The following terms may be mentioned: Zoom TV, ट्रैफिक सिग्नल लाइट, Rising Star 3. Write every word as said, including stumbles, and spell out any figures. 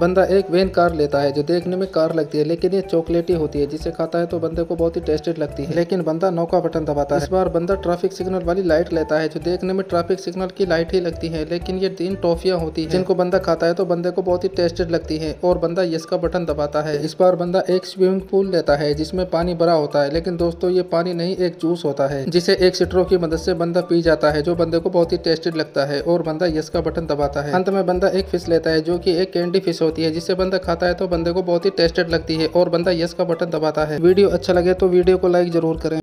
बंदा एक van car लेता है जो देखने में कार लगती है लेकिन ये चॉकलेटी होती है, जिसे खाता है तो बंदे को बहुत ही टेस्टेड लगती है, लेकिन बंदा नो का बटन दबाता है। इस बार बंदा ट्रैफिक सिग्नल वाली लाइट लेता है जो देखने में ट्रैफिक सिग्नल की लाइट ही लगती है, लेकिन ये तीन टॉफियाँ होती है जिनको बंदा खाता है तो बंदे को बहुत ही टेस्टेड लगती है और बंदा यस का बटन दबाता है। इस बार बंदा एक स्विमिंग पूल लेता है जिसमें पानी भरा होता है, लेकिन दोस्तों ये पानी नहीं एक जूस होता है जिसे एक सिट्रो की मदद से बंदा पी जाता है, जो बंदे को बहुत ही टेस्टेड लगता है और बंदा यस का बटन दबाता है। अंत में बंदा एक फिश लेता है जो की एक कैंडी फिश होती है, जिसे बंदा खाता है तो बंदे को बहुत ही टेस्टेड लगती है और बंदा यस का बटन दबाता है। वीडियो अच्छा लगे तो वीडियो को लाइक जरूर करें।